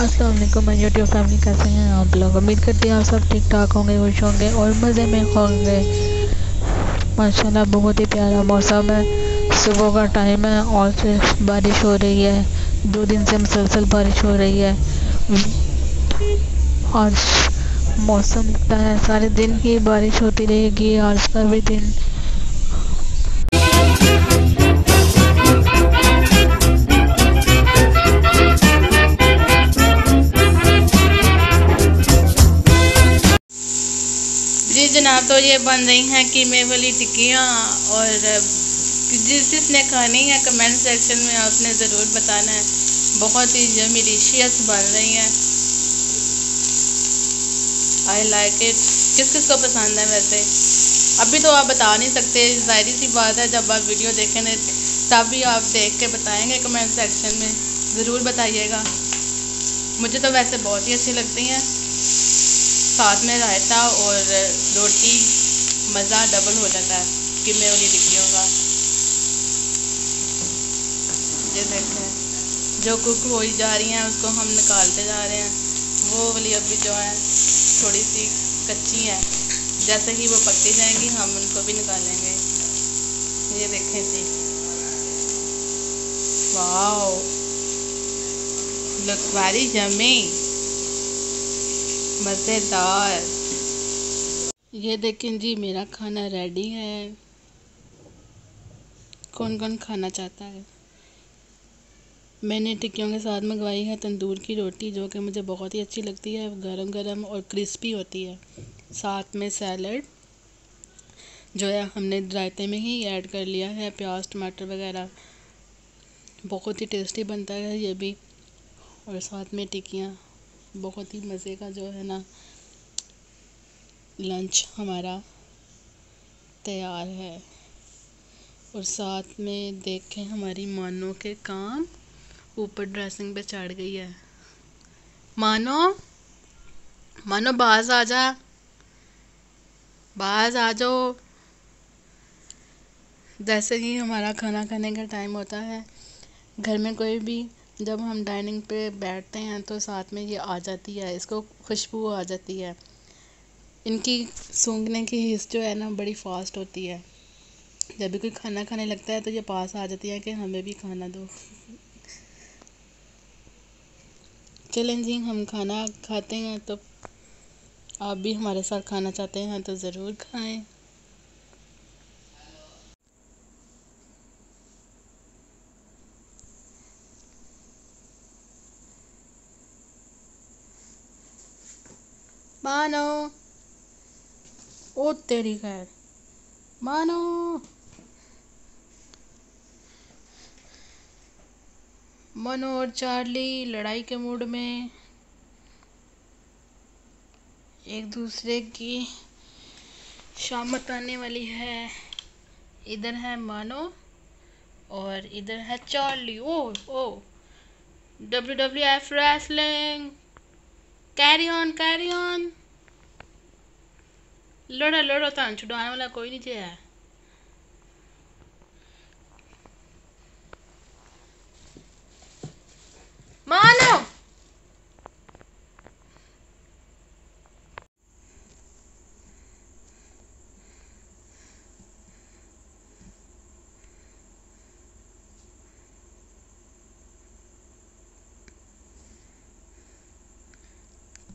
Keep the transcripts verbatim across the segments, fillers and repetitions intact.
अस्सलाम वालेकुम my YouTube family, कैसे हैं आप लोग। उम्मीद करती हैं आप सब ठीक ठाक होंगे, खुश होंगे और मज़े में होंगे। माशाल्लाह बहुत ही प्यारा मौसम है, सुबह का टाइम है और फिर बारिश हो रही है। दो दिन से मुसलसल बारिश हो रही है और मौसम लगता है सारे दिन की बारिश होती रहेगी आज का भी दिन। जी जनाब, तो ये बन रही हैं कीमे वाली टिक्कियाँ और जिस जिसने खानी है कमेंट सेक्शन में आपने ज़रूर बताना है। बहुत ही यम्मी डिशियस बन रही हैं, आई लाइक इट। किस किस को पसंद है वैसे अभी तो आप बता नहीं सकते, जाहिर सी बात है जब आप वीडियो देखेंगे तभी आप देख के बताएंगे। कमेंट सेक्शन में ज़रूर बताइएगा। मुझे तो वैसे बहुत ही अच्छी लगती हैं, साथ में रायता और रोटी, मज़ा डबल हो जाता है कीमे वाली टिक्कियों का। ये देखें जो कुक हो ही जा रही हैं उसको हम निकालते जा रहे हैं। वो वाली अभी जो है थोड़ी सी कच्ची है, जैसे ही वो पकती जाएंगी हम उनको भी निकालेंगे। ये देखें जी, वाओ लुक वेरी यम्मी, मज़ेदार। ये देखें जी मेरा खाना रेडी है। कौन कौन खाना चाहता है। मैंने टिक्कियों के साथ मंगवाई है तंदूर की रोटी, जो कि मुझे बहुत ही अच्छी लगती है, गरम गरम और क्रिस्पी होती है। साथ में सैलड जो है हमने रायते में ही ऐड कर लिया है, प्याज टमाटर वगैरह, बहुत ही टेस्टी बनता है ये भी। और साथ में टिक्कियाँ, बहुत ही मज़े का जो है ना लंच हमारा तैयार है। और साथ में देखें हमारी मानो के काम ऊपर ड्रेसिंग पे चढ़ गई है। मानो मानो बाज आ जा, बाज आ जाओ। जैसे ही हमारा खाना खाने का टाइम होता है, घर में कोई भी जब हम डाइनिंग पे बैठते हैं तो साथ में ये आ जाती है, इसको खुशबू आ जाती है। इनकी सूंघने की हिस्स जो है ना बड़ी फास्ट होती है। जब भी कोई खाना खाने लगता है तो ये पास आ जाती है कि हमें भी खाना दो। चलें जी, हम खाना खाते हैं, तो आप भी हमारे साथ खाना चाहते हैं तो ज़रूर खाएं। मानो, ओ तेरी खैर, मानो मनो और चार्ली लड़ाई के मूड में एक दूसरे की शामत आने वाली है। इधर है मानो और इधर है चार्ली। ओ ओ W W F wrestling, carry on carry on. लड़ो लड़ो, तान छुड़ाने वाला कोई नहीं है। मानो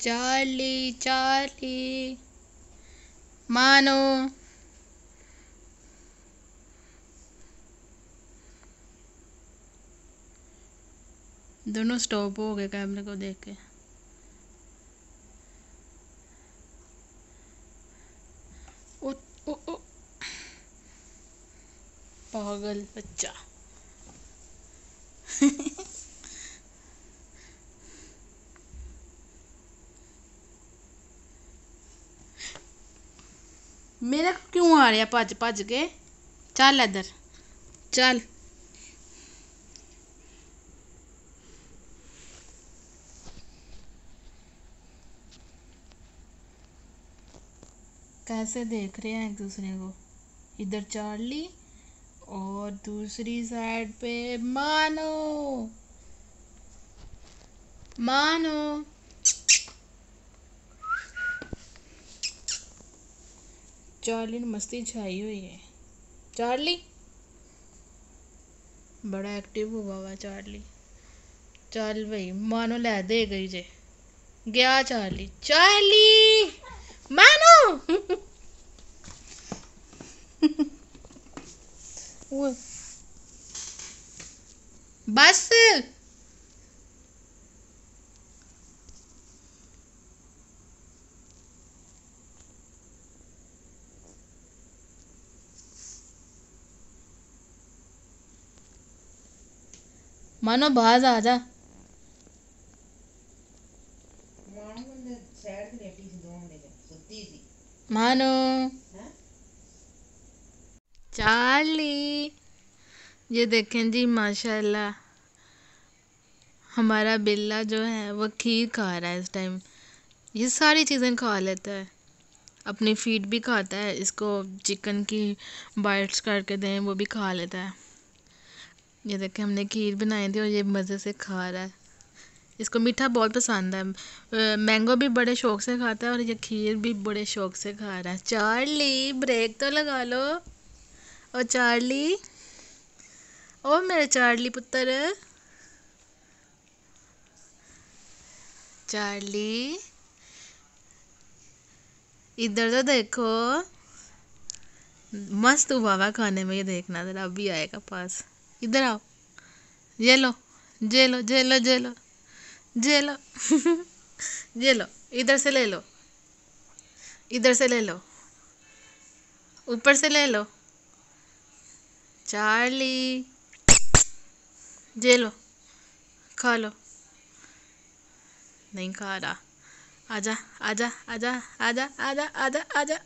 चार्ली चार्ली, मानो दोनों स्टॉप हो गए कैमरे को देख के। ओ ओ ओ पागल बच्चा। मेरा क्यों आ रहा भज भज के। चल इधर चल, कैसे देख रहे हैं एक दूसरे को। इधर चार्ली और दूसरी साइड पे मानो। Mano. चार्ली ने मस्ती छाई हुई है। चार्ली बड़ा एक्टिव हुआ हुआ चार्ली। चल भाई मानो ले दे गई जे गया चार्ली। चार्ली मानो वो बस मानो बाज आ जा। मानो चार्ली ये देखें जी माशाल्लाह हमारा बिल्ला जो है वो खीर खा रहा है इस टाइम। ये सारी चीज़ें खा लेता है, अपनी फीड भी खाता है, इसको चिकन की बाइट्स करके दें वो भी खा लेता है। ये देखें हमने खीर बनाई थी और ये मज़े से खा रहा है। इसको मीठा बहुत पसंद है, मैंगो भी बड़े शौक से खाता है और ये खीर भी बड़े शौक से खा रहा है। चार्ली ब्रेक तो लगा लो। ओ चार्ली, ओ मेरे चार्ली पुत्र। चार्ली इधर तो देखो, मस्त हुआ खाने में। ये देखना जरा, अभी आएगा पास। इधर आओ, ये लो जे लो जे लो जे लो जे लो जे लो। इधर से ले लो, इधर से ले लो, ऊपर से ले लो। चार्ली जे लो, खा लो। नहीं खा रहा। आजा आजा आजा आजा आजा आजा आजा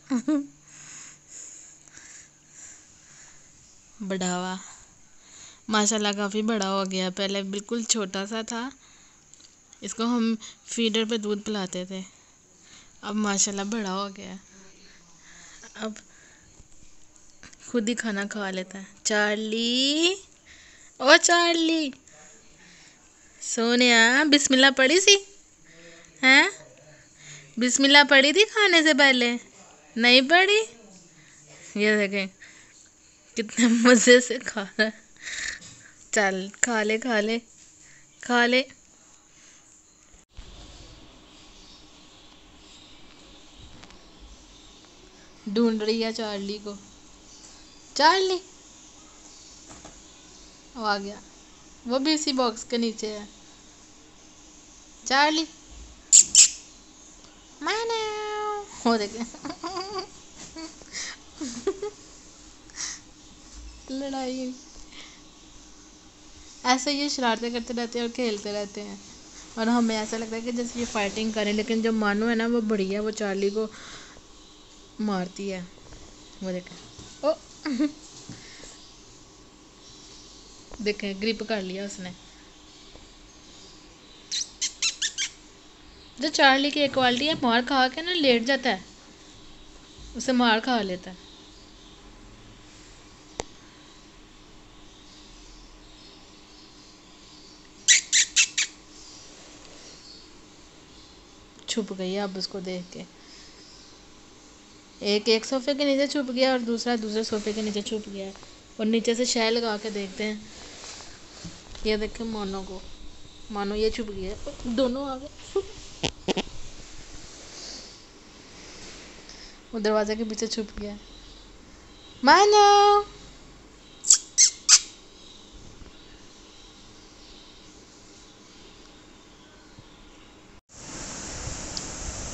बढ़ावा माशाल्लाह काफ़ी बड़ा हो गया, पहले बिल्कुल छोटा सा था। इसको हम फीडर पे दूध पिलाते थे, अब माशाल्लाह बड़ा हो गया, अब खुद ही खाना खा लेता है। चार्ली, ओ चार्ली सोनिया बिस्मिल्लाह पढ़ी सी हैं? बिस्मिल्लाह पढ़ी थी खाने से पहले? नहीं पढ़ी। ये देखें कितने मज़े से खा रहा है। चल खा ले खा ले खा ले। ढूंढ रही है चार्ली को। चार्ली वो आ गया, वो भी इसी बॉक्स के नीचे है। चार्ली मैंने हो देखे लड़ाई। ऐसे ये शरारतें करते रहते हैं और खेलते रहते हैं और हमें ऐसा लगता है कि जैसे ये फाइटिंग करें, लेकिन जो मानो है ना वो बढ़िया, वो चार्ली को मारती है। वो देखें, ओ देखें ग्रिप कर लिया उसने। जो चार्ली की एक क्वालिटी है, मार खा के ना लेट जाता है, उसे मार खा लेता है। छुप गई अब उसको देख के। एक एक सोफे के नीचे छुप गया और दूसरा दूसरे सोफे के नीचे छुप गया और नीचे से शैल लगा के देखते हैं। ये देखें मानो को, मानो ये छुप गया, दोनों आ गए। वो दरवाजे के पीछे छुप गया। मानो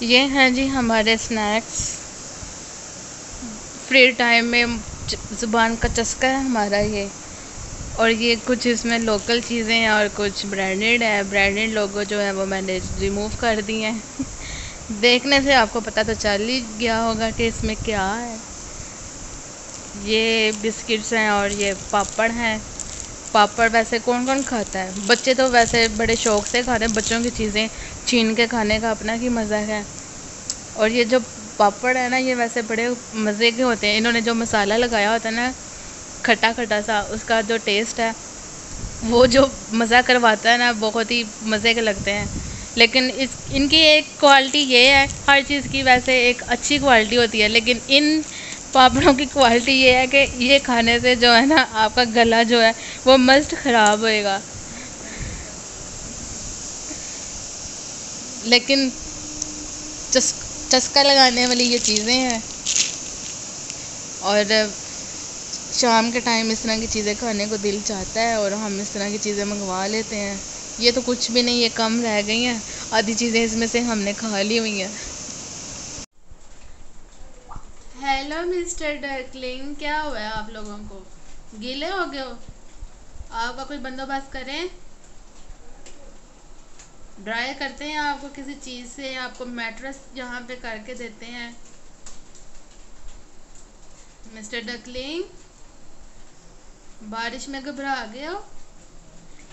ये हैं जी हमारे स्नैक्स। फ्री टाइम में ज़ुबान का चस्का है हमारा ये। और ये कुछ इसमें लोकल चीज़ें हैं और कुछ ब्रांडेड है। ब्रांडेड लोगो जो है वो मैंने रिमूव कर दिए हैं। देखने से आपको पता तो चल ही गया होगा कि इसमें क्या है। ये बिस्किट्स हैं और ये पापड़ हैं। पापड़ वैसे कौन कौन खाता है? बच्चे तो वैसे बड़े शौक से खाते हैं, बच्चों की चीज़ें छीन के खाने का अपना ही मज़ा है। और ये जो पापड़ है ना, ये वैसे बड़े मज़े के होते हैं। इन्होंने जो मसाला लगाया होता है ना खट्टा खट्टा सा, उसका जो टेस्ट है वो जो मज़ा करवाता है ना, बहुत ही मज़े के लगते हैं। लेकिन इस इनकी एक क्वालिटी ये है, हर चीज़ की वैसे एक अच्छी क्वालिटी होती है, लेकिन इन पापड़ों की क्वालिटी ये है कि ये खाने से जो है ना आपका गला जो है वो मस्त ख़राब होएगा। लेकिन चस्का लगाने वाली ये चीज़ें हैं और शाम के टाइम इस तरह की चीज़ें खाने को दिल चाहता है और हम इस तरह की चीज़ें मंगवा लेते हैं। ये तो कुछ भी नहीं, ये कम रह गई हैं, आधी चीज़ें इसमें से हमने खा ली हुई हैं। हेलो मिस्टर डर्कलिंग, क्या हुआ है आप लोगों को? गीले हो गए हो? आपका कोई बंदोबस्त करें, ड्राई करते हैं आपको किसी चीज़ से, आपको मैट्रेस यहाँ पे करके देते हैं। मिस्टर डर्कलिंग, बारिश में घबरा गए हो?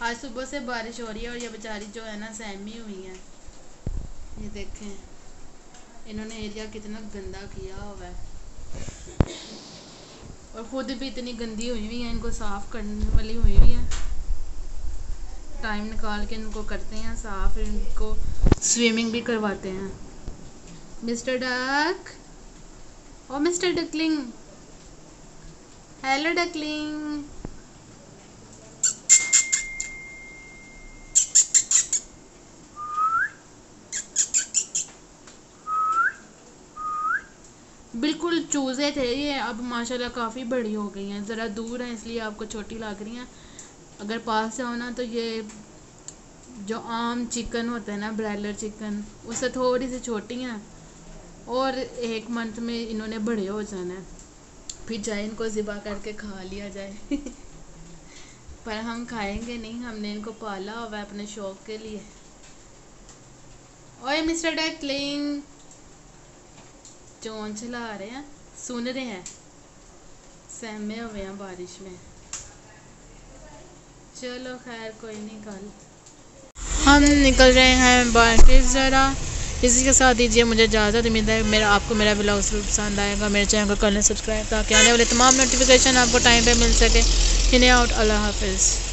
आज सुबह से बारिश हो रही है और ये बेचारी जो है ना सहमी हुई है। ये देखें, इन्होंने एरिया कितना गंदा किया हुआ है और ख़ुद भी इतनी गंदी हुई हुई है, इनको साफ़ करने वाली हुई हुई है। टाइम निकाल के इनको करते हैं साफ, इनको स्विमिंग भी करवाते हैं। मिस्टर डक और मिस्टर डकलिंग, हेलो डकलिंग, बिल्कुल चूज़े थे ये, अब माशाल्लाह काफ़ी बड़ी हो गई हैं। ज़रा दूर हैं इसलिए आपको छोटी लग रही हैं, अगर पास जाओ ना तो ये जो आम चिकन होता है ना, ब्रायलर चिकन, उससे थोड़ी सी छोटी हैं और एक मंथ में इन्होंने बड़े हो जाना है, फिर चाहे इनको ज़िबा करके खा लिया जाए पर हम खाएंगे नहीं, हमने इनको पाला हुआ है अपने शौक़ के लिए। ओए मिस्टर डर्कलिंग, चोंच हिला रहे हैं, सुन रहे हैं, सहमे हुए हैं बारिश में। चलो खैर कोई नहीं, कल हम निकल रहे हैं बारिश। ज़रा इसी के साथ दीजिए मुझे इजाज़त। उम्मीद है मेरा आपको मेरा ब्लॉग पसंद आएगा। मेरे चैनल को करना सब्सक्राइब ताकि आने वाले तमाम नोटिफिकेशन आपको टाइम पे मिल सके। इन आउट, अल्लाह हाफिज़।